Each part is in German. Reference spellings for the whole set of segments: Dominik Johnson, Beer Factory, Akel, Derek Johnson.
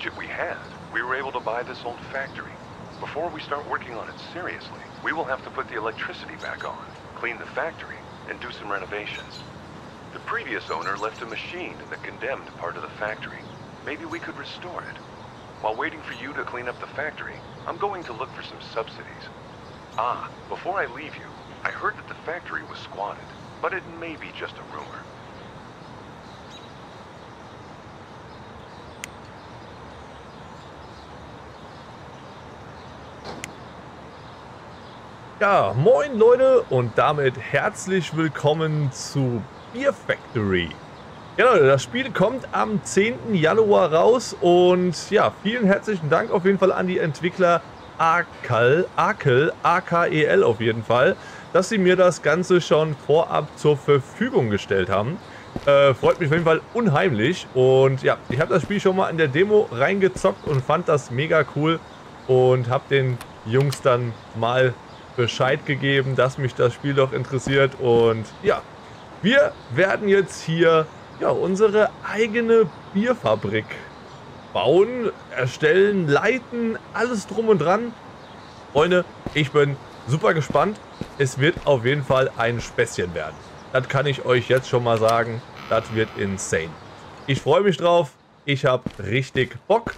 budget we had, we were able to buy this old factory. Before we start working on it seriously, we will have to put the electricity back on, clean the factory, and do some renovations. The previous owner left a machine in the condemned part of the factory. Maybe we could restore it. While waiting for you to clean up the factory, I'm going to look for some subsidies. Ah, before I leave you, I heard that the factory was squatted, but it may be just a rumor. Ja, moin Leute und damit herzlich willkommen zu Beer Factory. Genau, das Spiel kommt am 10. Januar raus und ja, vielen herzlichen Dank auf jeden Fall an die Entwickler Akel, A-K-E-L auf jeden Fall, dass sie mir das Ganze schon vorab zur Verfügung gestellt haben. Freut mich auf jeden Fall unheimlich und ja, ich habe das Spiel schon mal in der Demo reingezockt und fand das mega cool und habe den Jungs dann mal Bescheid gegeben, dass mich das Spiel doch interessiert und ja, wir werden jetzt hier ja, unsere eigene Bierfabrik bauen, erstellen, leiten, alles drum und dran. Freunde, ich bin super gespannt. Es wird auf jeden Fall ein Späßchen werden. Das kann ich euch jetzt schon mal sagen. Das wird insane. Ich freue mich drauf. Ich habe richtig Bock.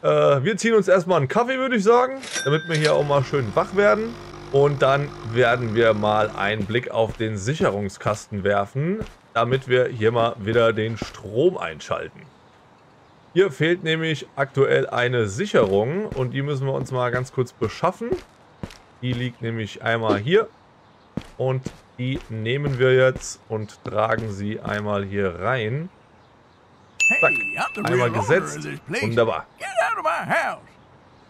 Wir ziehen uns erstmal einen Kaffee, würde ich sagen, damit wir hier auch mal schön wach werden. Und dann werden wir mal einen Blick auf den Sicherungskasten werfen, damit wir hier mal wieder den Strom einschalten. Hier fehlt nämlich aktuell eine Sicherung und die müssen wir uns mal ganz kurz beschaffen. Die liegt nämlich einmal hier und die nehmen wir jetzt und tragen sie einmal hier rein. Zack, einmal gesetzt. Wunderbar.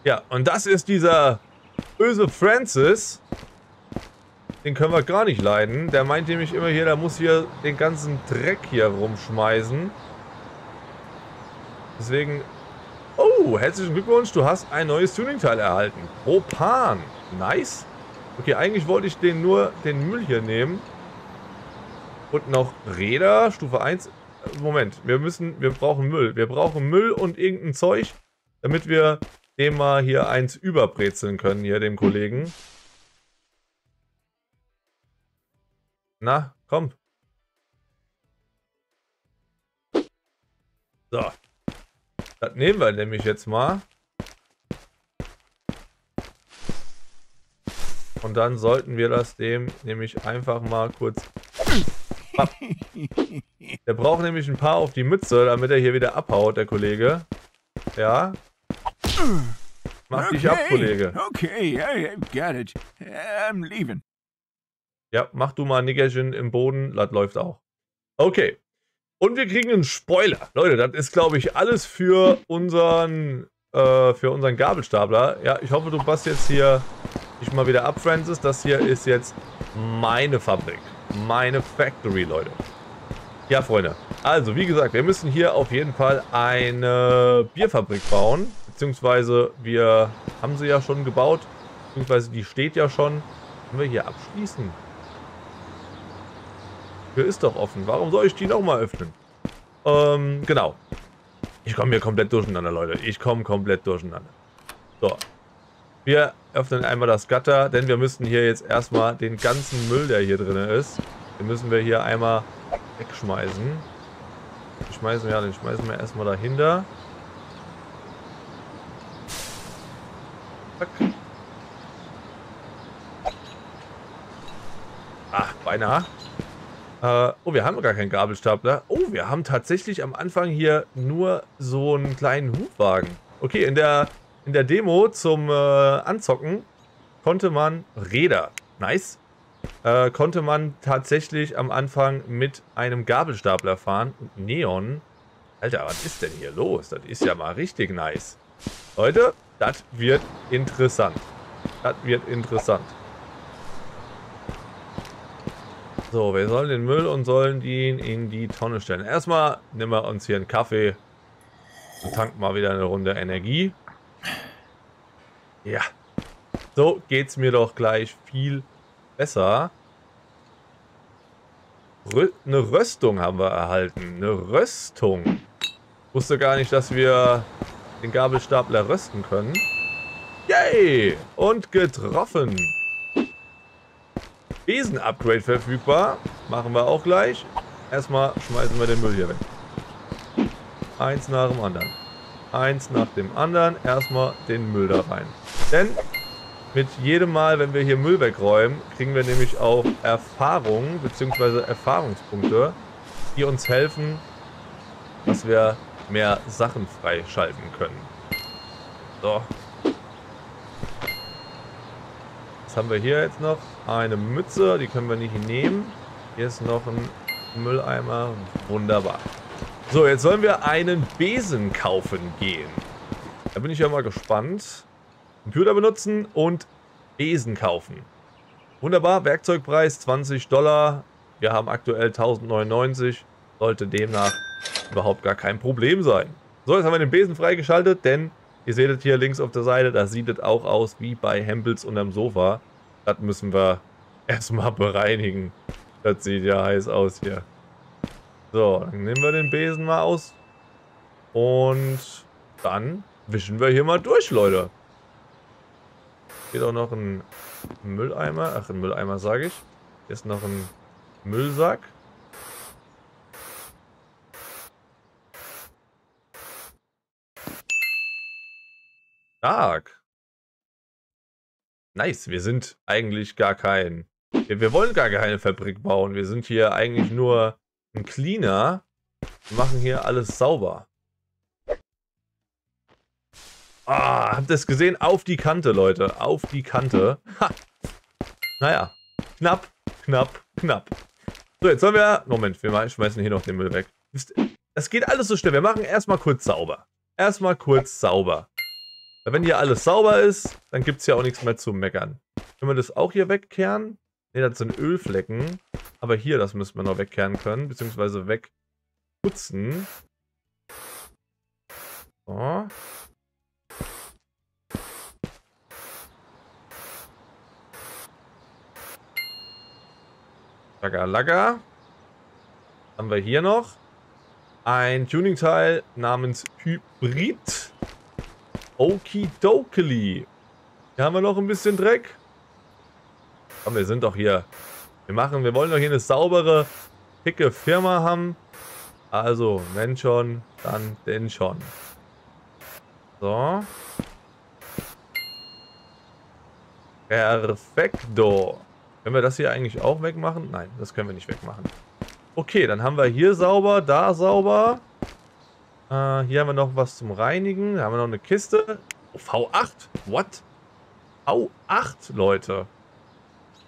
Ja, und das ist dieser böse Francis. Den können wir gar nicht leiden. Der meint nämlich immer hier, der muss hier den ganzen Dreck hier rumschmeißen. Deswegen... Oh, herzlichen Glückwunsch, du hast ein neues Tuningteil erhalten. Propan. Nice. Okay, eigentlich wollte ich den nur den Müll hier nehmen. Und noch Räder, Stufe 1. Moment, wir brauchen Müll. Wir brauchen Müll und irgendein Zeug, damit wir dem mal hier eins überbrezeln können, hier dem Kollegen. Na, komm. So. Das nehmen wir nämlich jetzt mal. Und dann sollten wir das dem nämlich einfach mal kurz... Der braucht nämlich ein paar auf die Mütze, damit er hier wieder abhaut, der Kollege. Ja. Mach dich ab, Kollege. Okay, I've got it. I'm leaving. Ja, mach du mal ein Nickerchen im Boden, das läuft auch. Okay. Und wir kriegen einen Spoiler. Leute, das ist, glaube ich, alles für unseren Gabelstapler. Ja, ich hoffe, du passt jetzt hier nicht mal wieder ab, Francis. Das hier ist jetzt meine Fabrik. Meine Factory, Leute. Ja, Freunde. Also, wie gesagt, wir müssen hier auf jeden Fall eine Bierfabrik bauen. Beziehungsweise, wir haben sie ja schon gebaut. Beziehungsweise, die steht ja schon. Können wir hier abschließen? Hier ist doch offen. Warum soll ich die nochmal öffnen? Genau. Ich komme hier komplett durcheinander, Leute. Ich komme komplett durcheinander. So. Wir öffnen einmal das Gatter, denn wir müssen hier jetzt erstmal den ganzen Müll, der hier drin ist, den müssen wir hier einmal wegschmeißen. Den schmeißen wir erstmal dahinter. Zack. Ach, beinahe. Oh, wir haben gar keinen Gabelstapler. Oh, wir haben tatsächlich am Anfang hier nur so einen kleinen Hubwagen. Okay, in der Demo zum Anzocken konnte man Räder, nice, konnte man tatsächlich am Anfang mit einem Gabelstapler fahren. Und Neon. Alter, was ist denn hier los? Das ist ja mal richtig nice. Leute, das wird interessant. Das wird interessant. So, wir sollen den Müll und sollen ihn in die Tonne stellen. Erstmal nehmen wir uns hier einen Kaffee und tanken mal wieder eine Runde Energie. Ja, so geht's mir doch gleich viel besser. Eine Röstung haben wir erhalten. Eine Röstung. Wusste gar nicht, dass wir den Gabelstapler rösten können. Yay! Und getroffen. Besen-Upgrade verfügbar. Machen wir auch gleich. Erstmal schmeißen wir den Müll hier weg. Eins nach dem anderen. Eins nach dem anderen. Erstmal den Müll da rein. Denn mit jedem Mal, wenn wir hier Müll wegräumen, kriegen wir nämlich auch Erfahrung bzw. Erfahrungspunkte, die uns helfen, dass wir mehr Sachen freischalten können. So. Was haben wir hier jetzt noch? Eine Mütze, die können wir nicht nehmen. Hier ist noch ein Mülleimer. Wunderbar. So, jetzt sollen wir einen Besen kaufen gehen. Da bin ich ja mal gespannt. Computer benutzen und Besen kaufen. Wunderbar, Werkzeugpreis $20. Wir haben aktuell 1099. Sollte demnach überhaupt gar kein Problem sein. So, jetzt haben wir den Besen freigeschaltet, denn ihr seht es hier links auf der Seite, da sieht es auch aus wie bei Hempels unterm Sofa. Das müssen wir erstmal bereinigen. Das sieht ja heiß aus hier. So, dann nehmen wir den Besen mal aus. Und dann wischen wir hier mal durch, Leute. Hier ist auch noch ein Mülleimer. Ach, ein Mülleimer sage ich. Hier ist noch ein Müllsack. Stark. Nice, wir sind eigentlich gar kein... Wir wollen gar keine Fabrik bauen. Wir sind hier eigentlich nur ein Cleaner. Wir machen hier alles sauber. Ah, habt ihr es gesehen? Auf die Kante, Leute. Auf die Kante. Ha. Naja. Knapp, knapp, knapp. So, jetzt sollen wir... Moment, wir schmeißen hier noch den Müll weg. Es geht alles so schnell. Wir machen erstmal kurz sauber. Erstmal kurz sauber. Weil wenn hier alles sauber ist, dann gibt es ja auch nichts mehr zu meckern. Können wir das auch hier wegkehren? Ne, das sind Ölflecken. Aber hier, das müssen wir noch wegkehren können. Beziehungsweise wegputzen. So. Lager, lager. Haben wir hier noch ein Tuning-Teil namens Hybrid. Okidokeli. Hier haben wir noch ein bisschen Dreck. Aber wir sind doch hier. Wir wollen doch hier eine saubere, dicke Firma haben. Also, wenn schon, dann denn schon. So. Perfekto. Können wir das hier eigentlich auch wegmachen? Nein, das können wir nicht wegmachen. Okay, dann haben wir hier sauber, da sauber. Hier haben wir noch was zum Reinigen. Da haben wir noch eine Kiste. Oh, V8? What? V8, Leute.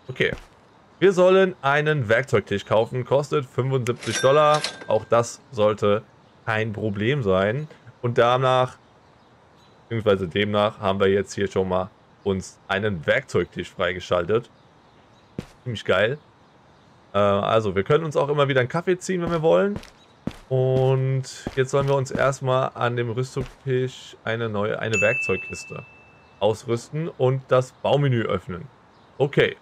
Okay. Wir sollen einen Werkzeugtisch kaufen. Kostet $75. Auch das sollte kein Problem sein. Und demnach haben wir jetzt hier schon mal uns einen Werkzeugtisch freigeschaltet. Ziemlich geil. Also, wir können uns auch immer wieder einen Kaffee ziehen, wenn wir wollen. Und jetzt sollen wir uns erstmal an dem Rüstungstisch eine Werkzeugkiste ausrüsten und das Baumenü öffnen. Okay.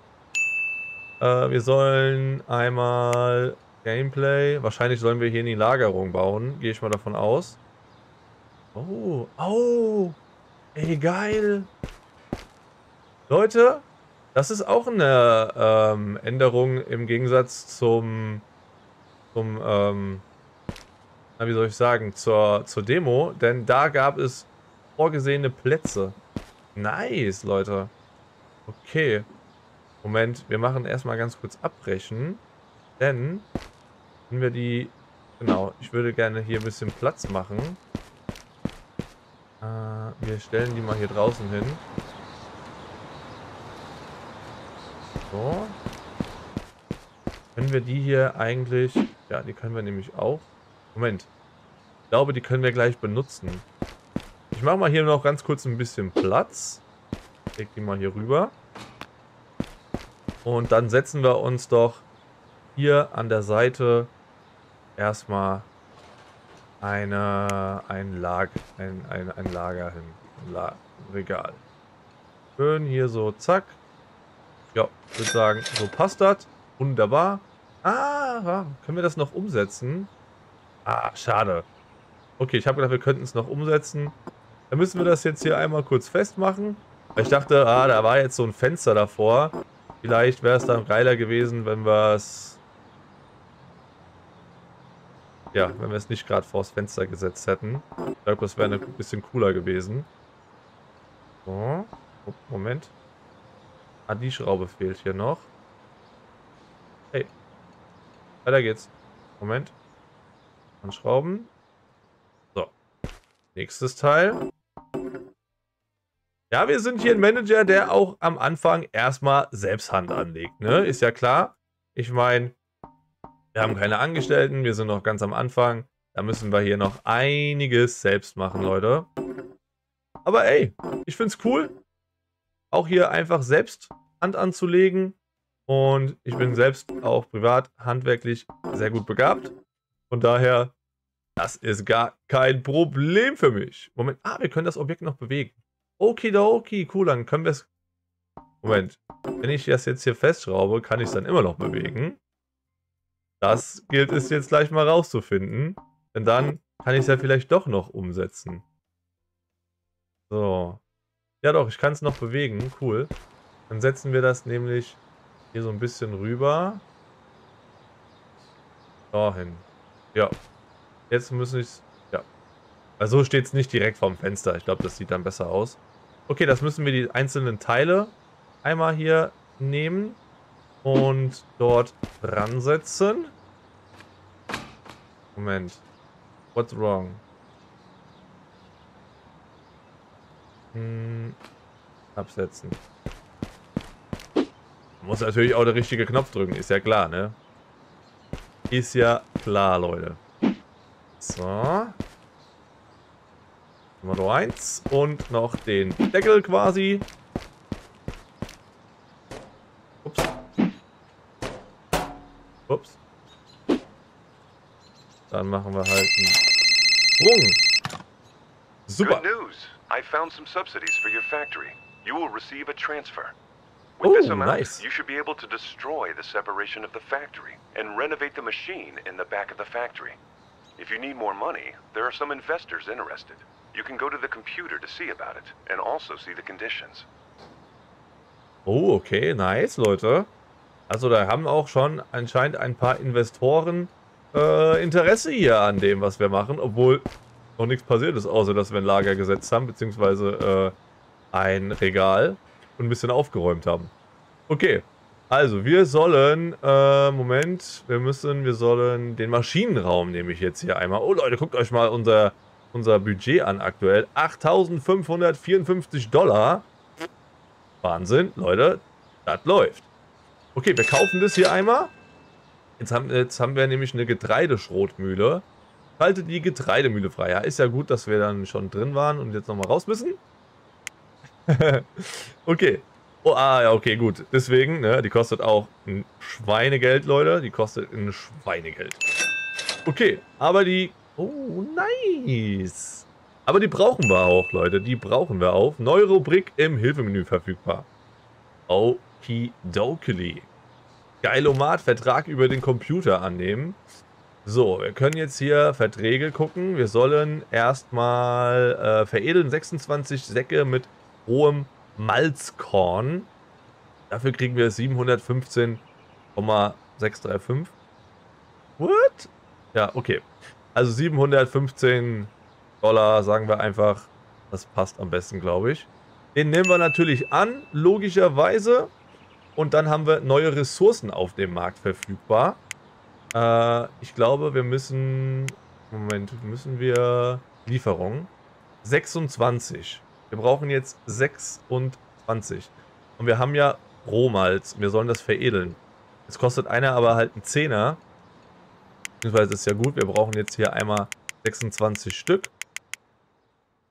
Wir sollen einmal Gameplay. Wahrscheinlich sollen wir hier in die Lagerung bauen. Gehe ich mal davon aus. Oh. Oh. Ey, geil. Leute, das ist auch eine Änderung im Gegensatz zur Demo, denn da gab es vorgesehene Plätze. Nice, Leute. Okay. Moment, wir machen erstmal ganz kurz abbrechen, denn wenn wir die... Genau, ich würde gerne hier ein bisschen Platz machen. Wir stellen die mal hier draußen hin. So. Können wir die hier eigentlich... Ja, die können wir nämlich auch... Moment. Ich glaube, die können wir gleich benutzen. Ich mache mal hier noch ganz kurz ein bisschen Platz. Ich leg die mal hier rüber. Und dann setzen wir uns doch hier an der Seite erstmal ein Lager hin. Regal. Schön hier so, zack. Ja, ich würde sagen, so passt das. Wunderbar. Ah, können wir das noch umsetzen? Ah, schade. Okay, ich habe gedacht, wir könnten es noch umsetzen. Dann müssen wir das jetzt hier einmal kurz festmachen. Ich dachte, ah, da war jetzt so ein Fenster davor. Vielleicht wäre es dann geiler gewesen, wenn wir es... Ja, wenn wir es nicht gerade vors Fenster gesetzt hätten. Ich glaube, das wäre ein bisschen cooler gewesen. So. Oh, Moment. Ah, die Schraube fehlt hier noch. Hey. Weiter geht's. Moment. Anschrauben. So. Nächstes Teil. Ja, wir sind hier ein Manager, der auch am Anfang erstmal selbst Hand anlegt. Ne? Ist ja klar. Ich meine, wir haben keine Angestellten. Wir sind noch ganz am Anfang. Da müssen wir hier noch einiges selbst machen, Leute. Aber ey, ich find's cool, auch hier einfach selbst Hand anzulegen. Und ich bin selbst auch privat handwerklich sehr gut begabt. Von daher, das ist gar kein Problem für mich. Moment, ah, wir können das Objekt noch bewegen. Okidoki, cool, dann können wir es... Moment, wenn ich das jetzt hier festschraube, kann ich es dann immer noch bewegen. Das gilt es jetzt gleich mal rauszufinden. Denn dann kann ich es ja vielleicht doch noch umsetzen. So. Ja doch, ich kann es noch bewegen. Cool. Dann setzen wir das nämlich hier so ein bisschen rüber. Dahin. Ja. Jetzt müssen ich es... Ja. Also so steht es nicht direkt vorm Fenster. Ich glaube, das sieht dann besser aus. Okay, das müssen wir die einzelnen Teile einmal hier nehmen und dort dran setzen. Moment. What's wrong? Absetzen. Muss natürlich auch der richtige Knopf drücken, ist ja klar, ne? Ist ja klar, Leute. So. Nummer 1 und noch den Deckel quasi. Ups. Ups. Dann machen wir halt einen Sprung. Super. I found some subsidies for your factory. You will receive a transfer. With this amount, nice. You should be able to destroy the separation of the factory and renovate the machine in the back of the factory. If you need more money, there are some investors interested. You can go to the computer to see about it and also see the conditions. Oh, okay, nice, Leute. Also da haben auch schon anscheinend ein paar Investoren Interesse hier an dem, was wir machen, obwohl... noch nichts passiert ist, außer dass wir ein Lager gesetzt haben, beziehungsweise ein Regal und ein bisschen aufgeräumt haben. Okay, also wir sollen, Moment, wir sollen den Maschinenraum, nehme ich jetzt hier einmal. Oh Leute, guckt euch mal unser Budget an aktuell. 8.554 Dollar. Wahnsinn, Leute, das läuft. Okay, wir kaufen das hier einmal. Jetzt haben wir nämlich eine Getreideschrotmühle. Schalte die Getreidemühle frei. Ja, ist ja gut, dass wir dann schon drin waren und jetzt nochmal raus müssen. Okay. Oh, ah, ja, okay, gut. Deswegen, ne, die kostet auch ein Schweinegeld, Leute. Die kostet ein Schweinegeld. Okay, aber die... Oh, nice. Aber die brauchen wir auch, Leute. Die brauchen wir auch. Neue Rubrik im Hilfemenü verfügbar. Okidokili. Geilomat, Vertrag über den Computer annehmen. So, wir können jetzt hier Verträge gucken. Wir sollen erstmal veredeln 26 Säcke mit rohem Malzkorn. Dafür kriegen wir 715,635. What? Ja, okay. Also 715 Dollar, sagen wir einfach. Das passt am besten, glaube ich. Den nehmen wir natürlich an, logischerweise. Und dann haben wir neue Ressourcen auf dem Markt verfügbar. Ich glaube, wir müssen... Moment, müssen wir... Lieferung. 26. Wir brauchen jetzt 26. Und wir haben ja Rohmalz. Wir sollen das veredeln. Es kostet einer aber halt einen Zehner. Beziehungsweise ist ja gut. Wir brauchen jetzt hier einmal 26 Stück.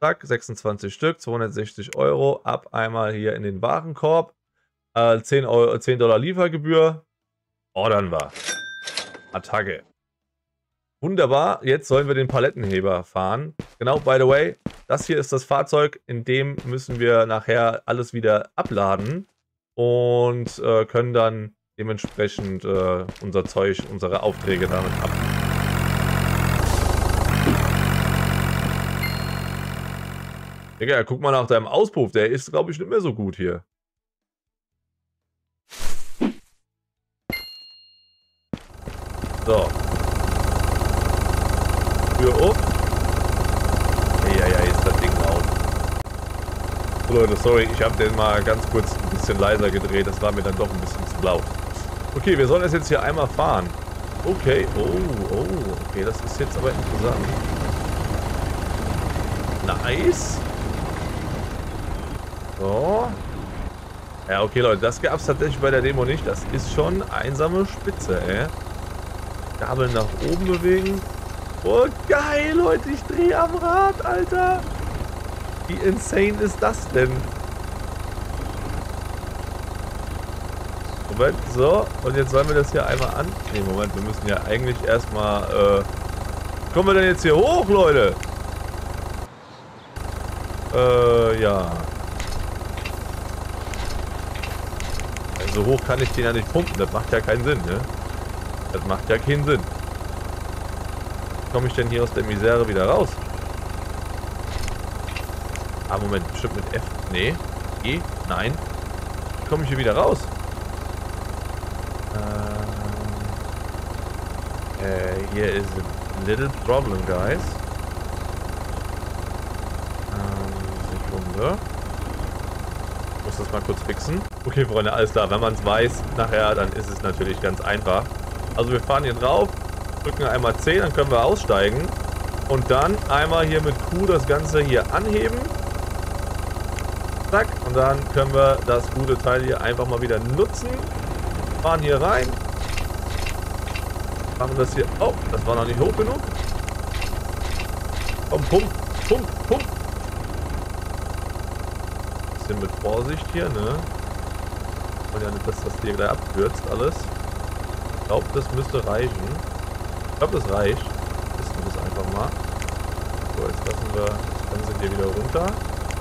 Zack, 26 Stück. 260 Euro. Ab einmal hier in den Warenkorb. 10 Dollar Liefergebühr. Ordern wir. Attacke. Wunderbar, jetzt sollen wir den Palettenheber fahren. Genau, by the way, das hier ist das Fahrzeug, in dem müssen wir nachher alles wieder abladen und können dann dementsprechend unser Zeug, unsere Aufträge damit ab. Digga, guck mal nach deinem Auspuff. Der ist, glaube ich, nicht mehr so gut hier. So. Tür auf. Ja, ist das Ding laut. So, Leute, sorry, ich habe den mal ganz kurz ein bisschen leiser gedreht. Das war mir dann doch ein bisschen zu laut. Okay, wir sollen das jetzt hier einmal fahren. Okay, okay, das ist jetzt aber interessant. Nice. So. Ja, okay, Leute, das gab es tatsächlich bei der Demo nicht. Das ist schon einsame Spitze, ey. Gabel nach oben bewegen. Oh, geil, Leute, ich drehe am Rad, Alter. Wie insane ist das denn? Moment, so. Und jetzt sollen wir das hier einmal an... Nee, Moment, wir müssen ja eigentlich erstmal... Kommen wir denn jetzt hier hoch, Leute? Ja. Also hoch kann ich den ja nicht pumpen. Das macht ja keinen Sinn, ne? Das macht ja keinen Sinn. Wie komme ich denn hier aus der Misere wieder raus? Ah, Moment. Bestimmt mit F. Nee. E. Nein. Wie komme ich hier wieder raus? Hier ist a little problem, guys. Sekunde. Ich muss das mal kurz fixen. Okay, Freunde, alles klar. Wenn man es weiß nachher, dann ist es natürlich ganz einfach. Also wir fahren hier drauf, drücken einmal C, dann können wir aussteigen. Und dann einmal hier mit Q das Ganze hier anheben. Zack. Und dann können wir das gute Teil hier einfach mal wieder nutzen. Fahren hier rein. Machen das hier. Oh, das war noch nicht hoch genug. Komm, pump. Bisschen mit Vorsicht hier, ne? Und ja nicht, dass das hier gleich abkürzt alles. Ich glaube, das müsste reichen. Ich glaube, das reicht. Testen wir das einfach mal. So, jetzt lassen wir das Ganze hier wieder runter.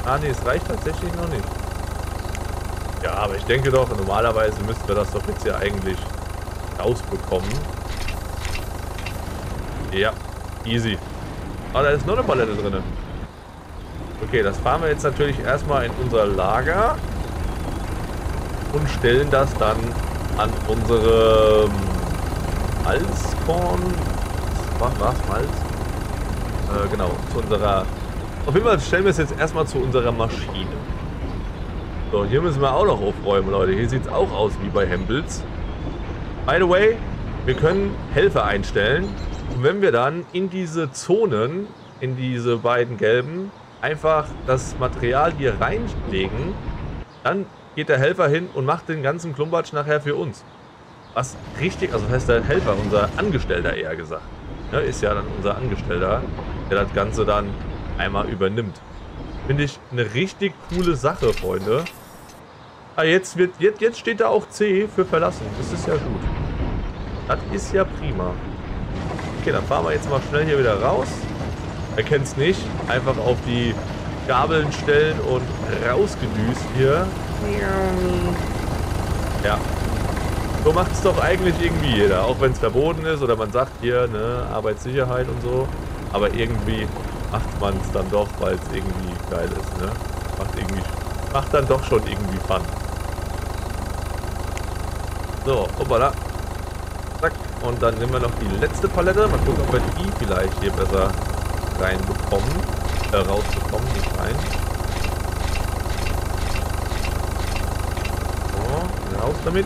Ah, ne, es reicht tatsächlich noch nicht. Ja, aber ich denke doch, normalerweise müssten wir das doch jetzt hier eigentlich rausbekommen. Ja, easy. Ah, oh, da ist noch eine Palette drin. Okay, das fahren wir jetzt natürlich erstmal in unser Lager und stellen das dann an unsere Malzkorn. Was war's? Malz? Genau, zu unserer... Auf jeden Fall stellen wir es jetzt erstmal zu unserer Maschine. So, hier müssen wir auch noch aufräumen, Leute. Hier sieht es auch aus wie bei Hempels. By the way, wir können Helfer einstellen. Und wenn wir dann in diese Zonen, in diese beiden gelben, einfach das Material hier reinlegen, dann geht der Helfer hin und macht den ganzen Klumpatsch nachher für uns. Was richtig, also das heißt der Helfer, unser Angestellter eher gesagt. Ne, ist ja dann unser Angestellter, der das Ganze dann einmal übernimmt. Finde ich eine richtig coole Sache, Freunde. Ah, jetzt steht da auch C für verlassen. Das ist ja gut. Das ist ja prima. Okay, dann fahren wir jetzt mal schnell hier wieder raus. Er kennt es nicht. Einfach auf die Gabeln stellen und rausgedüst hier. Ja. So macht es doch eigentlich irgendwie jeder. Auch wenn es verboten ist oder man sagt hier, ne, Arbeitssicherheit und so. Aber irgendwie macht man es dann doch, weil es irgendwie geil ist, ne? Macht dann doch schon irgendwie Fun. So, hoppala. Zack. Und dann nehmen wir noch die letzte Palette. Mal gucken, ob wir die vielleicht hier besser reinbekommen. Rausbekommen, nicht rein. So, raus damit.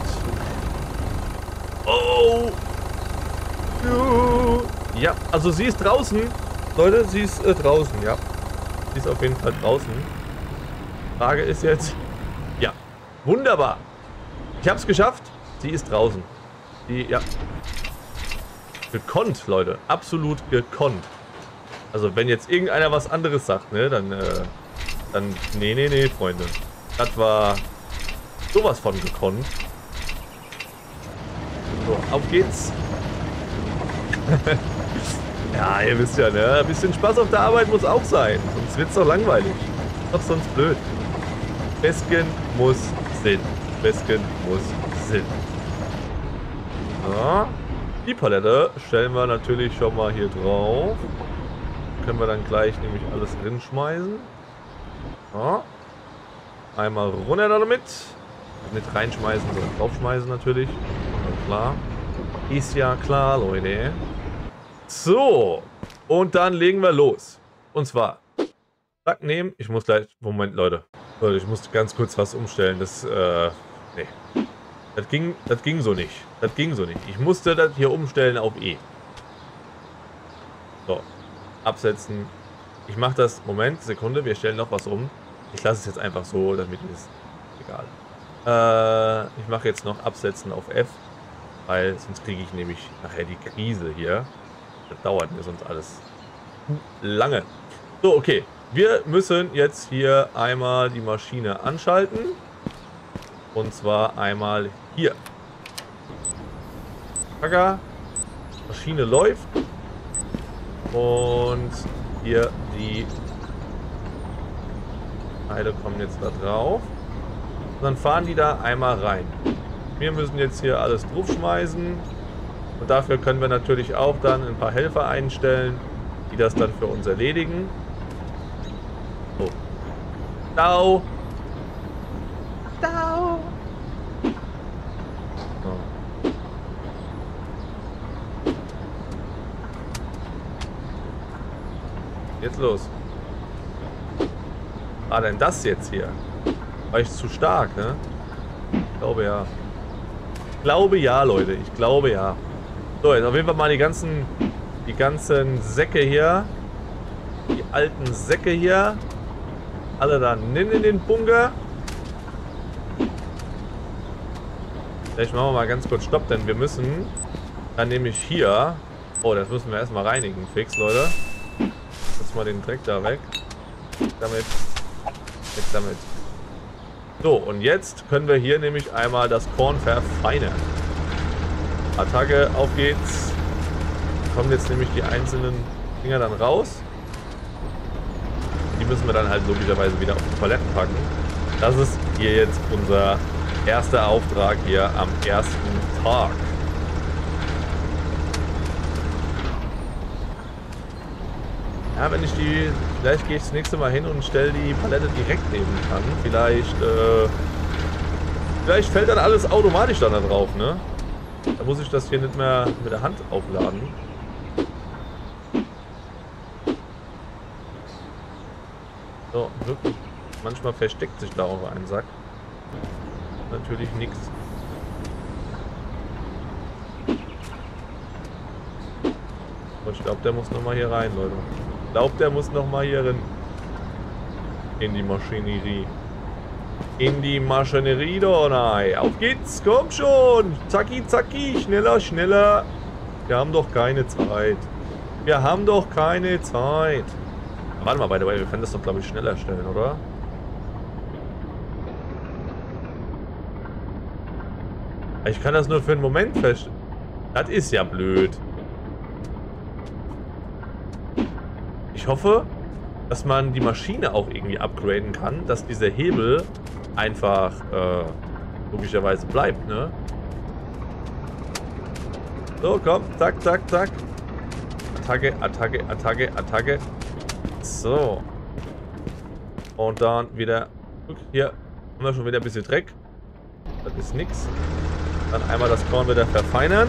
Oh! Ja, also sie ist draußen. Leute, sie ist draußen, ja. Sie ist auf jeden Fall draußen. Frage ist jetzt... Ja, wunderbar. Ich hab's geschafft. Sie ist draußen. Die, ja... Gekonnt, Leute. Absolut gekonnt. Also wenn jetzt irgendeiner was anderes sagt, ne, dann, nee, Freunde. Das war sowas von gekonnt. So, auf geht's. Ja, ihr wisst ja, ne, ein bisschen Spaß auf der Arbeit muss auch sein. Sonst wird's doch langweilig. Doch sonst blöd. Besken muss Sinn. Ja. Die Palette stellen wir natürlich schon mal hier drauf. Können wir dann gleich nämlich alles drin schmeißen. So. Einmal runter damit. Nicht reinschmeißen, sondern draufschmeißen natürlich. Klar. Ist ja klar, Leute. So. Und dann legen wir los. Und zwar. Zack, nehmen. Ich muss gleich. Moment, Leute. Leute, ich muss ganz kurz was umstellen. Das, nee. Das ging so nicht. Das ging so nicht. Ich musste das hier umstellen auf E. So. Absetzen. Ich mache das. Moment, Sekunde. Wir stellen noch was um. Ich lasse es jetzt einfach so, damit ist egal. Ich mache jetzt noch Absetzen auf F, weil sonst kriege ich nämlich nachher die Krise hier. Das dauert mir sonst alles lange. So, okay. Wir müssen jetzt hier einmal die Maschine anschalten. Und zwar einmal hier. Bagger. Maschine läuft. Und hier die Teile kommen jetzt da drauf. Und dann fahren die da einmal rein. Wir müssen jetzt hier alles draufschmeißen. Und dafür können wir natürlich auch dann ein paar Helfer einstellen, die das dann für uns erledigen. So. Dau! Dau! So. Jetzt los. Ah, denn das jetzt hier? War ich zu stark, ne? Ich glaube ja. Ich glaube ja, Leute. Ich glaube ja. So, jetzt auf jeden Fall mal die ganzen Säcke hier. Die alten Säcke hier. Alle dann in den Bunker. Vielleicht machen wir mal ganz kurz Stopp, denn wir müssen dann nämlich hier. Oh, das müssen wir erstmal reinigen, fix, Leute. Jetzt mal den Dreck da weg. Damit. Weg damit. So, und jetzt können wir hier nämlich einmal das Korn verfeinern. Attacke, auf geht's. Da kommen jetzt nämlich die einzelnen Dinger dann raus. Die müssen wir dann halt logischerweise wieder auf die Paletten packen. Das ist hier jetzt unser erster Auftrag hier am ersten Tag. Ja, wenn ich die, vielleicht gehe ich das nächste Mal hin und stelle die Palette direkt neben an. Vielleicht fällt dann alles automatisch dann da drauf, ne? Da muss ich das hier nicht mehr mit der Hand aufladen. So, wirklich. Manchmal versteckt sich da auch ein Sack. Natürlich nichts. Und ich glaube, der muss nochmal hier rein, Leute. Glaubt, der muss nochmal hier rein. In die Maschinerie. In die Maschinerie, Donai. Auf geht's, komm schon. Zacki, zacki, schneller, schneller. Wir haben doch keine Zeit. Wir haben doch keine Zeit. Warte mal, by the way, wir können das doch, glaube ich, schneller stellen, oder? Ich kann das nur für einen Moment feststellen. Das ist ja blöd. Ich hoffe, dass man die Maschine auch irgendwie upgraden kann, dass dieser Hebel einfach logischerweise bleibt, ne? So, komm, zack, zack, zack. Attacke, Attacke, Attacke, Attacke. So. Und dann wieder. Guck, hier haben wir schon wieder ein bisschen Dreck. Das ist nix. Dann einmal das Korn wieder verfeinern.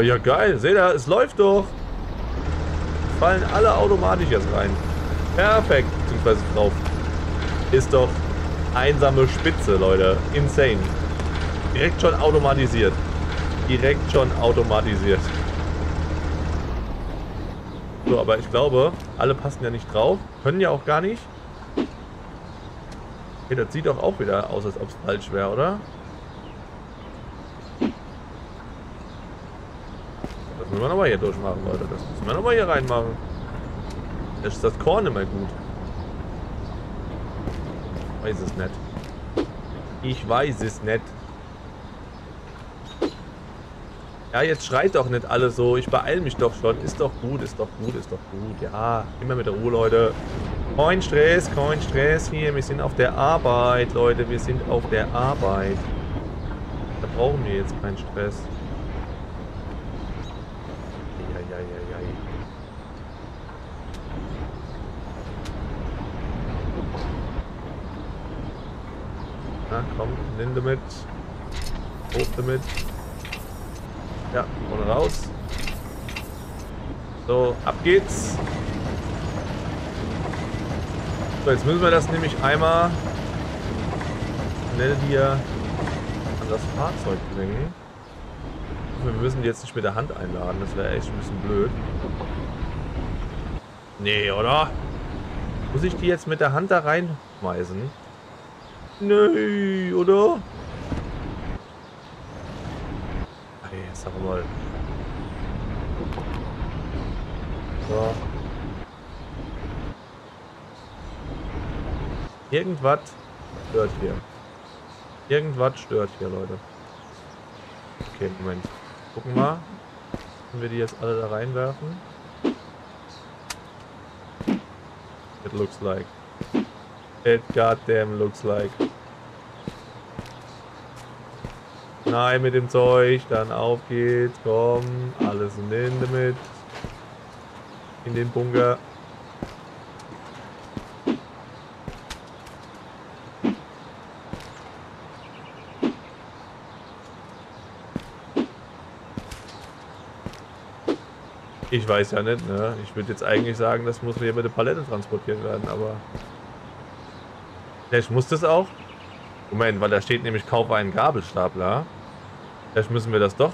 Ja geil, seht ihr, es läuft doch. Fallen alle automatisch jetzt rein. Perfekt, beziehungsweise drauf. Ist doch einsame Spitze, Leute. Insane. Direkt schon automatisiert. Direkt schon automatisiert. So, aber ich glaube, alle passen ja nicht drauf. Können ja auch gar nicht. Okay, das sieht doch auch wieder aus, als ob es falsch wäre, oder? Das müssen wir nochmal hier durchmachen, Leute. Das müssen wir nochmal hier reinmachen. Das ist das Korn immer gut. Ich weiß es nicht. Ich weiß es nicht. Ja, jetzt schreit doch nicht alle so. Ich beeile mich doch schon. Ist doch gut, ist doch gut, ist doch gut. Ja, immer mit der Ruhe, Leute. Kein Stress hier. Wir sind auf der Arbeit, Leute. Wir sind auf der Arbeit. Da brauchen wir jetzt keinen Stress. Na komm, nimm damit. Hoch damit. Ja, und raus. So, ab geht's. So, jetzt müssen wir das nämlich einmal schnell hier an das Fahrzeug bringen. Wir müssen die jetzt nicht mit der Hand einladen, das wäre echt ein bisschen blöd. Nee, oder? Muss ich die jetzt mit der Hand da reinschmeißen? Nee, oder? Hey, sag mal. So. Irgendwas stört hier. Irgendwas stört hier, Leute. Okay, Moment. Gucken wir mal. Können wir die jetzt alle da reinwerfen? It looks like. It goddamn looks like. Nein, mit dem Zeug, dann auf geht's, komm, alles in damit. In den Bunker. Ich weiß ja nicht, ne? Ich würde jetzt eigentlich sagen, das muss hier mit der Palette transportiert werden, aber... Vielleicht muss das auch. Moment, weil da steht nämlich, kaufe einen Gabelstapler. Vielleicht müssen wir das doch.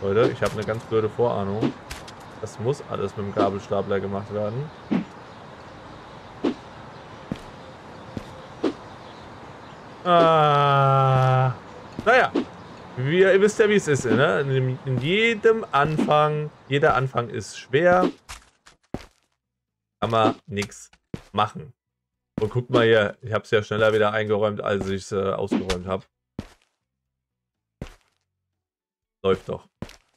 Leute, ich habe eine ganz blöde Vorahnung. Das muss alles mit dem Gabelstapler gemacht werden. Naja, ihr wisst ja, wie es ist, ne? In jedem Anfang, jeder Anfang ist schwer. Kann man nichts machen. Und guckt mal hier, ich habe es ja schneller wieder eingeräumt, als ich es ausgeräumt habe. Läuft doch.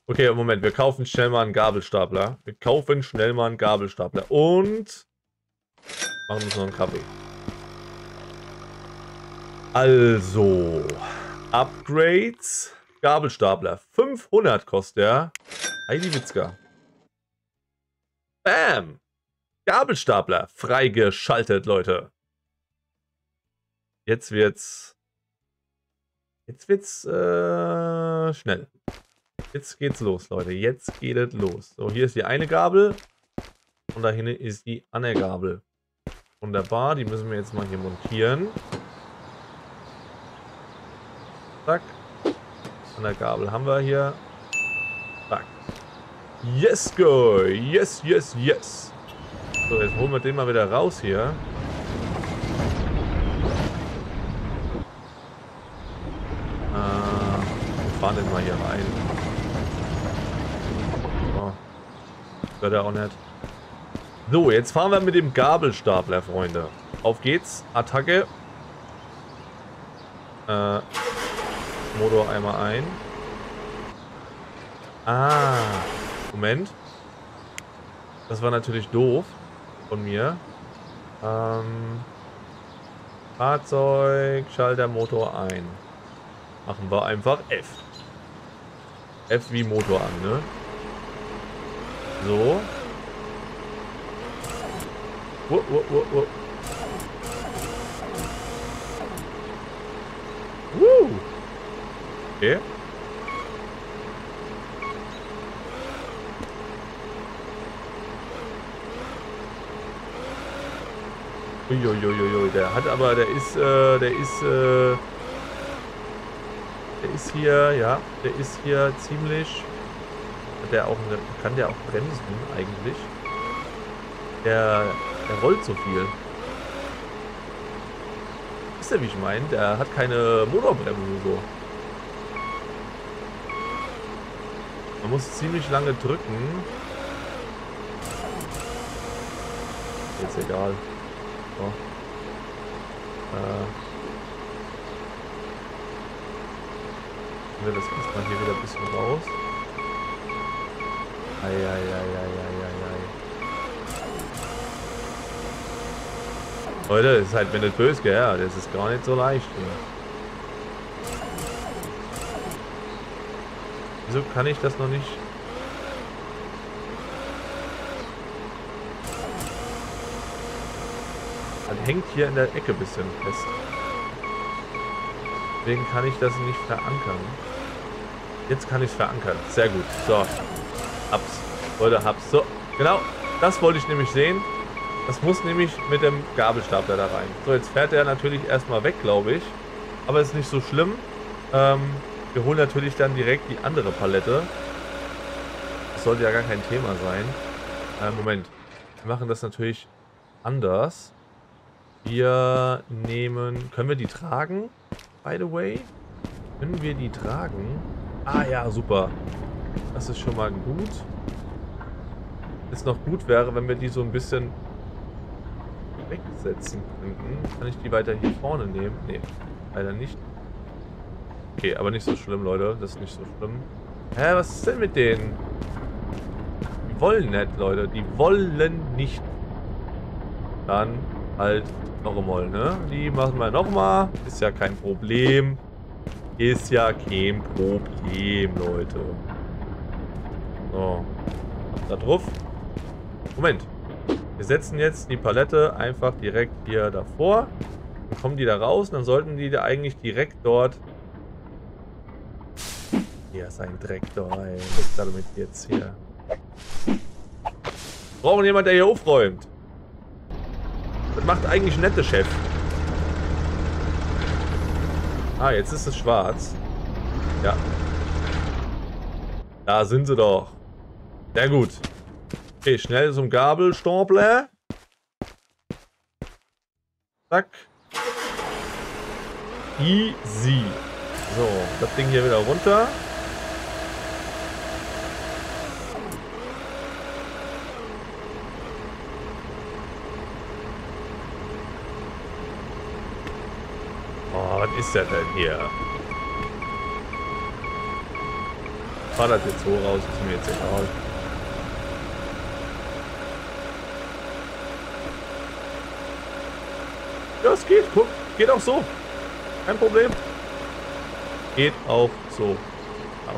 Okay, Moment, wir kaufen schnell mal einen Gabelstapler. Wir kaufen schnell mal einen Gabelstapler. Und machen uns noch einen Kaffee. Also, Upgrades. Gabelstapler. 500 kostet der. Heidi Witzka. Bam! Gabelstapler freigeschaltet, Leute. Jetzt wird's schnell. Jetzt geht's los, Leute. Jetzt geht es los. So, hier ist die eine Gabel. Und da hinten ist die andere Gabel. Wunderbar. Die müssen wir jetzt mal hier montieren. Zack. An der Gabel haben wir hier. Zack. Yes, go. Yes, yes, yes. So, jetzt holen wir den mal wieder raus hier. Wir fahren den mal hier rein. Oh, das wird ja auch nett. So, jetzt fahren wir mit dem Gabelstapler, Freunde. Auf geht's. Attacke. Motor einmal ein. Ah, Moment. Das war natürlich doof. Von mir. Fahrzeug, Schalter, Motor ein. Machen wir einfach F. F wie Motor an, ne? So. Okay. Uiuiuiui, der hat aber, der ist hier, ja, der ist hier ziemlich, hat der auch eine, kann der auch bremsen eigentlich? Der rollt so viel. Wisst ihr, wie ich meine? Der hat keine Motorbremse so. Man muss ziemlich lange drücken. Jetzt egal. Oh. wir das erstmal hier wieder ein bisschen raus. Eieieiei. Leute, das ist halt mir nicht böse, gell? Ja, das ist gar nicht so leicht. Ja. Wieso kann ich das noch nicht? Das hängt hier in der Ecke ein bisschen fest. Deswegen kann ich das nicht verankern. Jetzt kann ich es verankern. Sehr gut. So. Hab's. Leute, hab's. So. Genau. Das wollte ich nämlich sehen. Das muss nämlich mit dem Gabelstapler da rein. So, jetzt fährt er natürlich erstmal weg, glaube ich. Aber ist nicht so schlimm. Wir holen natürlich dann direkt die andere Palette. Das sollte ja gar kein Thema sein. Moment. Wir machen das natürlich anders. Wir nehmen... Können wir die tragen? By the way, können wir die tragen? Ah ja, super. Das ist schon mal gut. Ist noch gut wäre, wenn wir die so ein bisschen wegsetzen könnten. Kann ich die weiter hier vorne nehmen? Nee, leider nicht. Okay, aber nicht so schlimm, Leute. Das ist nicht so schlimm. Hä, was ist denn mit denen? Die wollen nicht, Leute. Die wollen nicht. Dann halt... Noch einmal, ne? Die machen wir nochmal. Ist ja kein Problem. Ist ja kein Problem, Leute. So. Da drauf. Moment. Wir setzen jetzt die Palette einfach direkt hier davor. Dann kommen die da raus und dann sollten die da eigentlich direkt dort... Hier ist ein Dreck da, ey. Was ist damit jetzt hier? Brauchen jemanden, der hier aufräumt. Das macht eigentlich ein netter Chef. Ah, jetzt ist es schwarz. Ja. Da sind sie doch. Sehr gut. Okay, schnell zum Gabelstapler. Zack. Easy. So, das Ding hier wieder runter. Ist er denn hier? Fahr das jetzt so raus, ist mir jetzt egal. Ja, es geht, guck, geht auch so. Kein Problem. Geht auch so.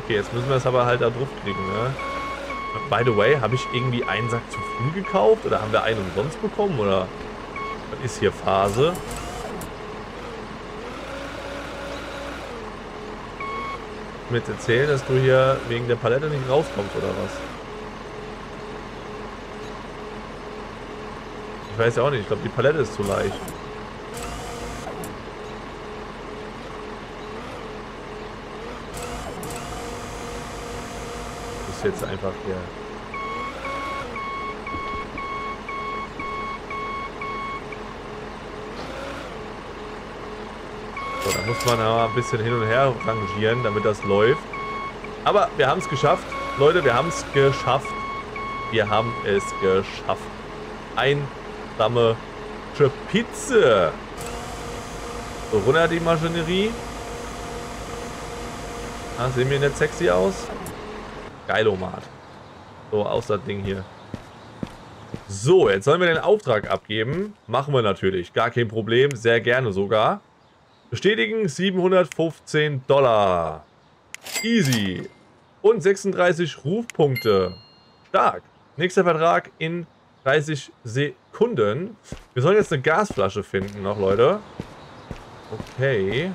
Okay, jetzt müssen wir es aber halt da drauf kriegen, ne? By the way, habe ich irgendwie einen Sack zu früh gekauft? Oder haben wir einen umsonst bekommen? Oder was ist hier Phase? Mit erzählen, dass du hier wegen der Palette nicht rauskommst oder was? Ich weiß ja auch nicht, ich glaube die Palette ist zu leicht. Das ist jetzt einfach hier. So, da muss man aber ein bisschen hin und her rangieren, damit das läuft. Aber wir haben es geschafft. Leute, wir haben es geschafft. Wir haben es geschafft. Einsame Pizze. So, runter die Maschinerie. Ah, sehen wir nicht sexy aus? Geilomat. So, aus das Ding hier. So, jetzt sollen wir den Auftrag abgeben. Machen wir natürlich. Gar kein Problem. Sehr gerne sogar. Bestätigen, $715. Easy. Und 36 Rufpunkte. Stark. Nächster Vertrag in 30 Sekunden. Wir sollen jetzt eine Gasflasche finden noch, Leute. Okay.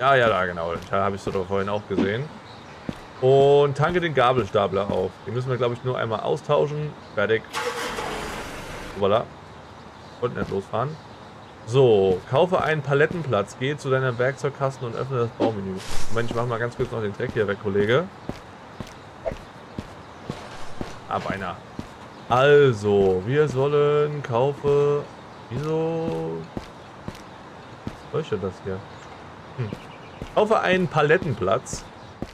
Ja, ja, da genau. Da habe ich es doch vorhin auch gesehen. Und tanke den Gabelstapler auf. Den müssen wir, glaube ich, nur einmal austauschen. Fertig. Voilà. Und nicht losfahren. So, kaufe einen Palettenplatz, geh zu deiner Werkzeugkasten und öffne das Baumenü. Moment, ich mache mal ganz kurz noch den Dreck hier weg, Kollege. Ab einer. Also, wir sollen kaufe... Wieso... Was soll das hier? Hm. Kaufe einen Palettenplatz.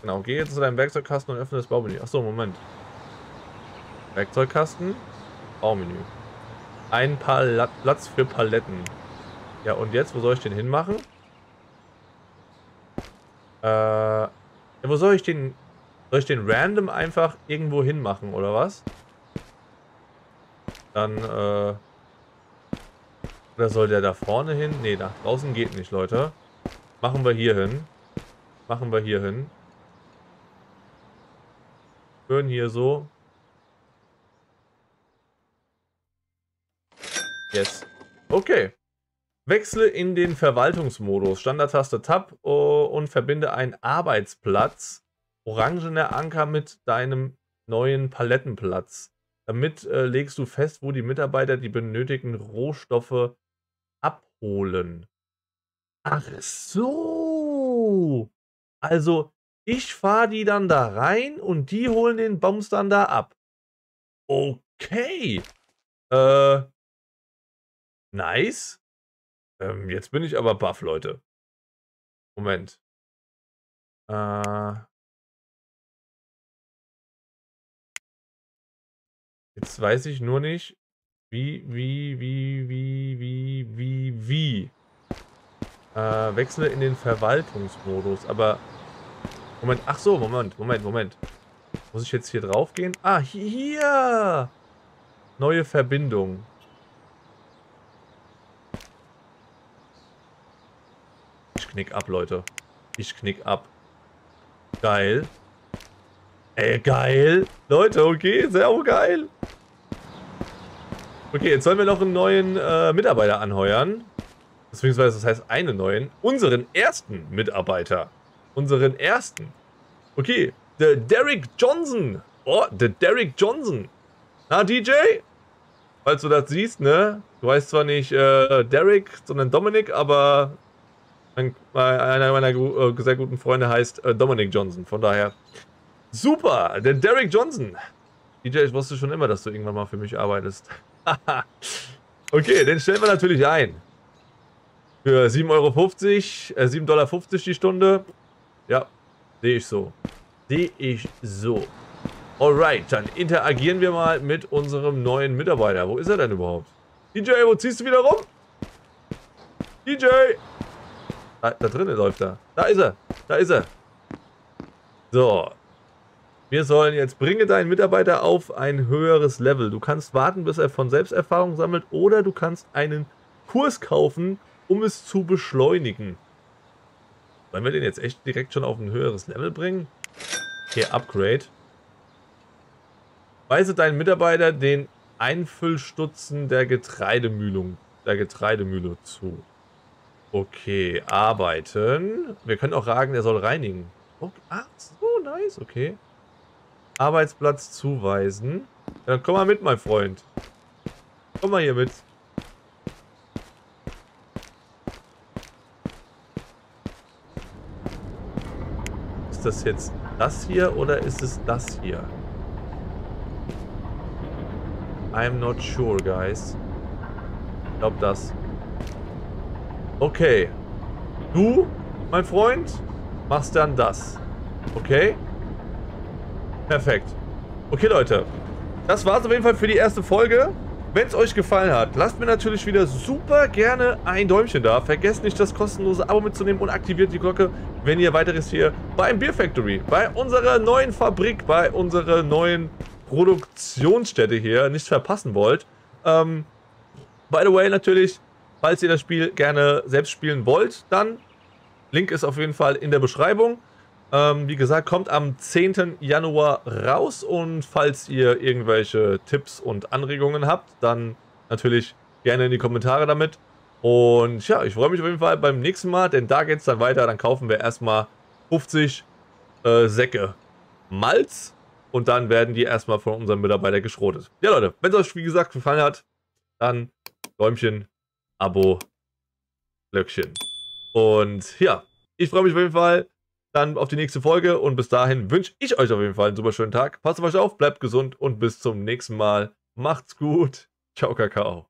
Genau, geh jetzt zu deinem Werkzeugkasten und öffne das Baumenü. Achso, Moment. Werkzeugkasten, Baumenü. Ein Platz für Paletten. Ja, und jetzt, wo soll ich den hinmachen? Ja, wo soll ich den... Soll ich den random einfach irgendwo hinmachen, oder was? Dann, Oder soll der da vorne hin? Ne, nach draußen geht nicht, Leute. Machen wir hier hin. Machen wir hier hin. Schön hier so. Yes. Okay. Wechsle in den Verwaltungsmodus. Standardtaste Tab und verbinde einen Arbeitsplatz. Orangener Anker mit deinem neuen Palettenplatz. Damit legst du fest, wo die Mitarbeiter die benötigten Rohstoffe abholen. Ach so. Also ich fahre die dann da rein und die holen den Bums dann da ab. Okay. Nice. Jetzt bin ich aber baff, Leute. Moment. Jetzt weiß ich nur nicht, wie. Wechsle in den Verwaltungsmodus, aber... Moment, ach so, Moment. Muss ich jetzt hier drauf gehen? Ah, hier! Neue Verbindung. Ich knick ab, Leute. Ich knick ab. Geil. Ey, geil. Leute, okay, sehr geil. Okay, jetzt sollen wir noch einen neuen Mitarbeiter anheuern. Beziehungsweise, das heißt einen neuen. Unseren ersten Mitarbeiter. Unseren ersten. Okay, der Derek Johnson. Oh, der Derek Johnson. Na, DJ? Falls du das siehst, ne? Du weißt zwar nicht Derek, sondern Dominik, aber einer meiner sehr guten Freunde heißt Dominik Johnson. Von daher... Super, der Derek Johnson. DJ, ich wusste schon immer, dass du irgendwann mal für mich arbeitest. Okay, den stellen wir natürlich ein. Für 7,50 Euro, $7,50 die Stunde. Ja, sehe ich so. Sehe ich so. Alright, dann interagieren wir mal mit unserem neuen Mitarbeiter. Wo ist er denn überhaupt? DJ, wo ziehst du wieder rum? DJ! Da drinnen läuft er. Da ist er, da ist er. So. Wir sollen jetzt, bringe deinen Mitarbeiter auf ein höheres Level. Du kannst warten, bis er von Selbsterfahrung sammelt, oder du kannst einen Kurs kaufen, um es zu beschleunigen. Wollen wir den jetzt echt direkt schon auf ein höheres Level bringen? Okay, Upgrade. Weise deinen Mitarbeiter den Einfüllstutzen der Getreidemühle zu. Okay, arbeiten. Wir können auch sagen, er soll reinigen. Okay. Ah, so nice, okay. Arbeitsplatz zuweisen. Ja, dann komm mal mit, mein Freund. Komm mal hier mit. Ist das jetzt das hier oder ist es das hier? I'm not sure, guys. Ich glaube das. Okay. Du, mein Freund, machst dann das. Okay? Perfekt. Okay, Leute. Das war's auf jeden Fall für die erste Folge. Wenn es euch gefallen hat, lasst mir natürlich wieder super gerne ein Däumchen da. Vergesst nicht, das kostenlose Abo mitzunehmen und aktiviert die Glocke, wenn ihr weiteres hier beim Beer Factory, bei unserer neuen Fabrik, bei unserer neuen Produktionsstätte hier nicht verpassen wollt. By the way, natürlich, falls ihr das Spiel gerne selbst spielen wollt, dann Link ist auf jeden Fall in der Beschreibung. Wie gesagt, kommt am 10. Januar raus und falls ihr irgendwelche Tipps und Anregungen habt, dann natürlich gerne in die Kommentare damit. Und ja, ich freue mich auf jeden Fall beim nächsten Mal, denn da geht es dann weiter. Dann kaufen wir erstmal 50 Säcke Malz und dann werden die erstmal von unserem Mitarbeiter geschrotet. Ja Leute, wenn es euch wie gesagt gefallen hat, dann Däumchen, Abo, Glöckchen. Und ja, ich freue mich auf jeden Fall. Dann auf die nächste Folge und bis dahin wünsche ich euch auf jeden Fall einen super schönen Tag. Passt auf euch auf, bleibt gesund und bis zum nächsten Mal. Macht's gut. Ciao, Kakao.